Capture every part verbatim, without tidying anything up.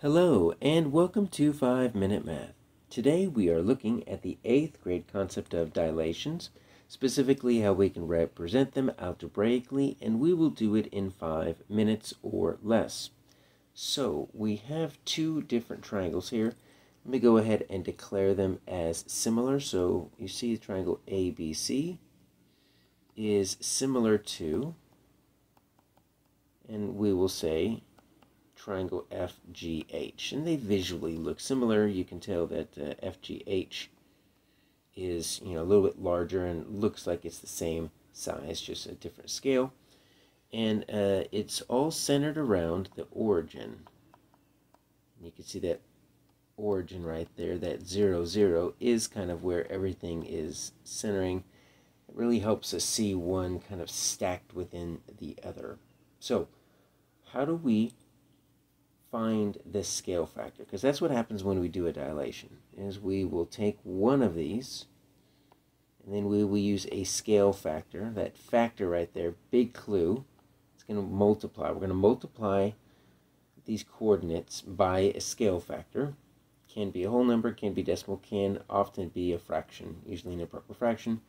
Hello and welcome to five minute math. Today we are looking at the eighth grade concept of dilations, specifically how we can represent them algebraically, and we will do it in five minutes or less. So we have two different triangles here. Let me go ahead and declare them as similar. So you see the triangle A B C is similar to, and we will say triangle F G H, and they visually look similar. You can tell that uh, F G H is, you know, a little bit larger and looks like it's the same size, just a different scale, and uh, it's all centered around the origin. And you can see that origin right there, that zero zero is kind of where everything is centering. It really helps us see one kind of stacked within the other. So how do we find this scale factor? Because that's what happens when we do a dilation, is we will take one of these and then we will use a scale factor. That factor right there, big clue, it's going to multiply. We're going to multiply these coordinates by a scale factor. Can be a whole number, can be decimal, can often be a fraction, usually an improper fraction,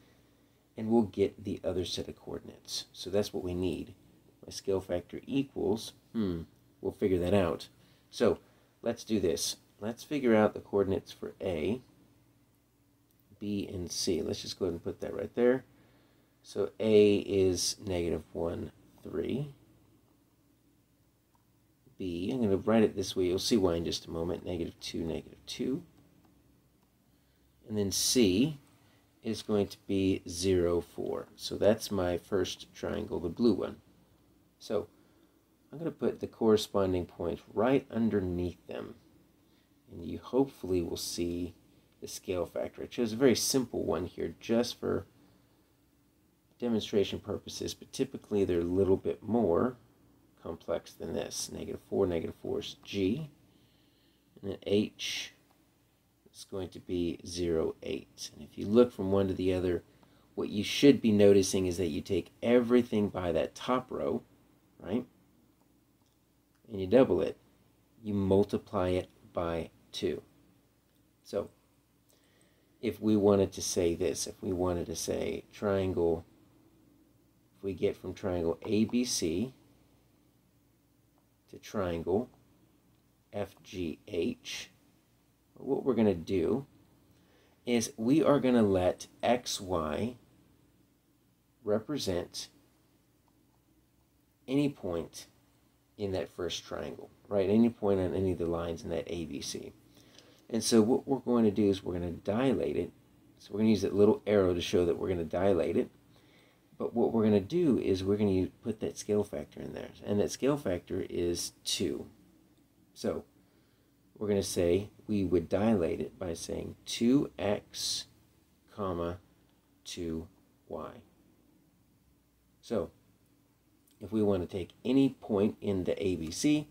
and we'll get the other set of coordinates. So that's what we need. My scale factor equals, hmm we'll figure that out. So let's do this. Let's figure out the coordinates for A, B, and C. Let's just go ahead and put that right there. So A is negative one, three. B, I'm going to write it this way. You'll see why in just a moment. negative two, negative two. And then C is going to be zero, four. So that's my first triangle, the blue one. So I'm going to put the corresponding point right underneath them, and you hopefully will see the scale factor. I chose a very simple one here just for demonstration purposes, but typically they're a little bit more complex than this. negative four, negative four is G, and then H is going to be zero, eight. And if you look from one to the other, what you should be noticing is that you take everything by that top row, right? And you double it, you multiply it by two. So if we wanted to say this, if we wanted to say triangle, if we get from triangle A B C to triangle F G H, what we're going to do is we are going to let X Y represent any point in that first triangle, right? Any point on any of the lines in that A B C. And so what we're going to do is we're going to dilate it. So we're going to use that little arrow to show that we're going to dilate it. But what we're going to do is we're going to put that scale factor in there. And that scale factor is two. So we're going to say we would dilate it by saying two x, comma, two y. So if we want to take any point in the A B C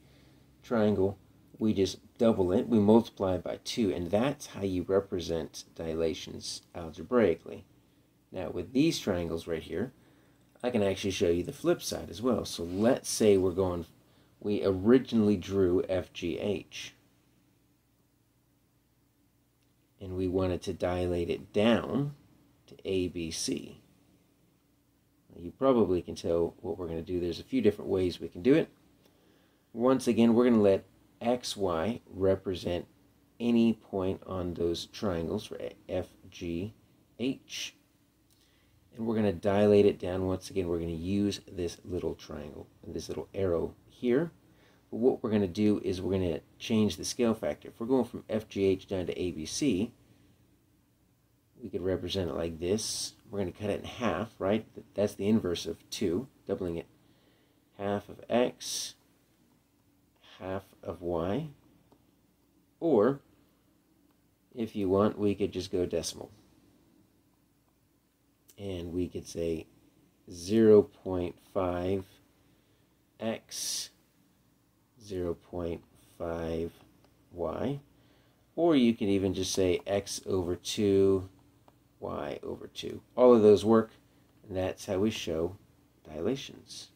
triangle, we just double it, we multiply by two, and that's how you represent dilations algebraically. Now with these triangles right here, I can actually show you the flip side as well. So let's say we're going, we originally drew F G H, and we wanted to dilate it down to A B C. You probably can tell what we're going to do. There's a few different ways we can do it. Once again, we're going to let X Y represent any point on those triangles for F G H. And we're going to dilate it down. Once again, we're going to use this little triangle, this little arrow here. But what we're going to do is we're going to change the scale factor. If we're going from F G H down to A B C, we could represent it like this. We're going to cut it in half, right? That's the inverse of two, doubling it. Half of x, half of y. Or, if you want, we could just go decimal. And we could say zero point five x, zero point five y. Or you could even just say x over two, y over two. All of those work, and that's how we show dilations.